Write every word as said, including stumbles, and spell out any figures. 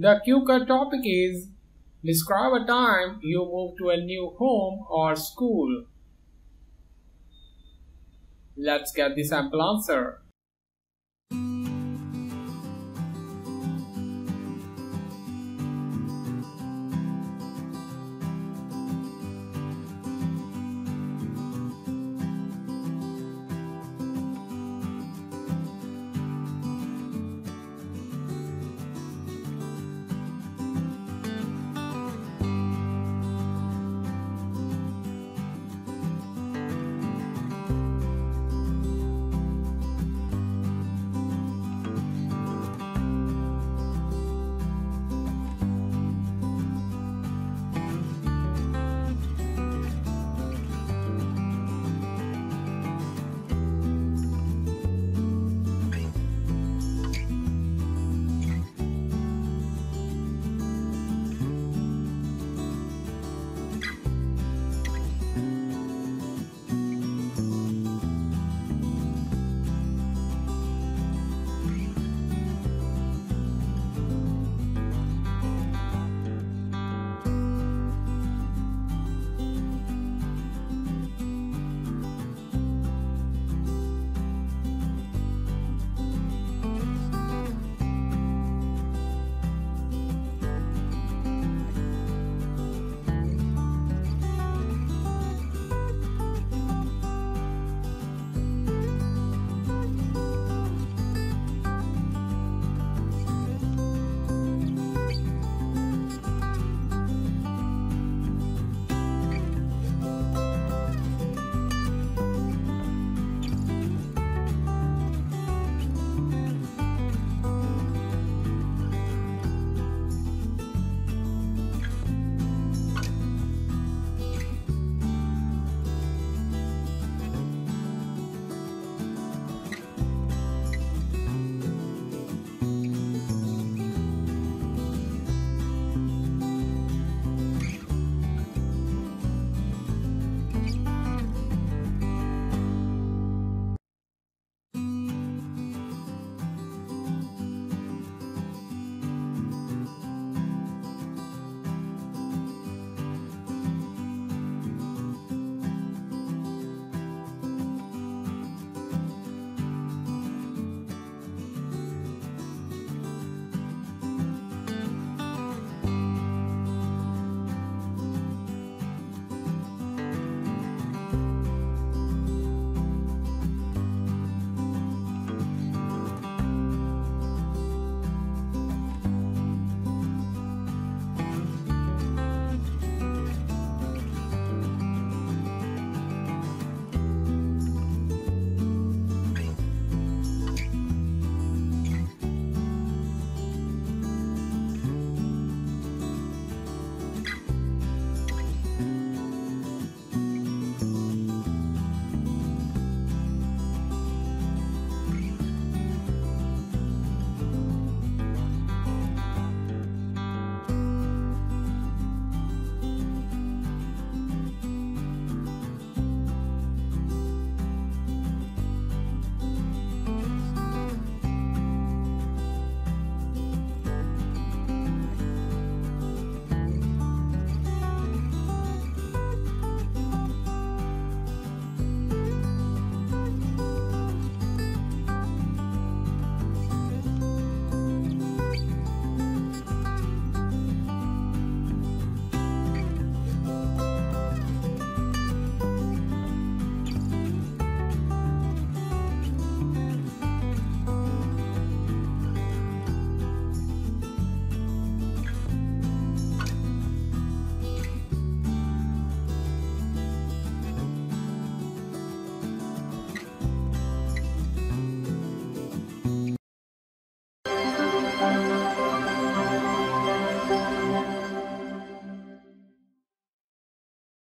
The Q Card topic is describe a time you moved to a new home or school. Let's get the sample answer.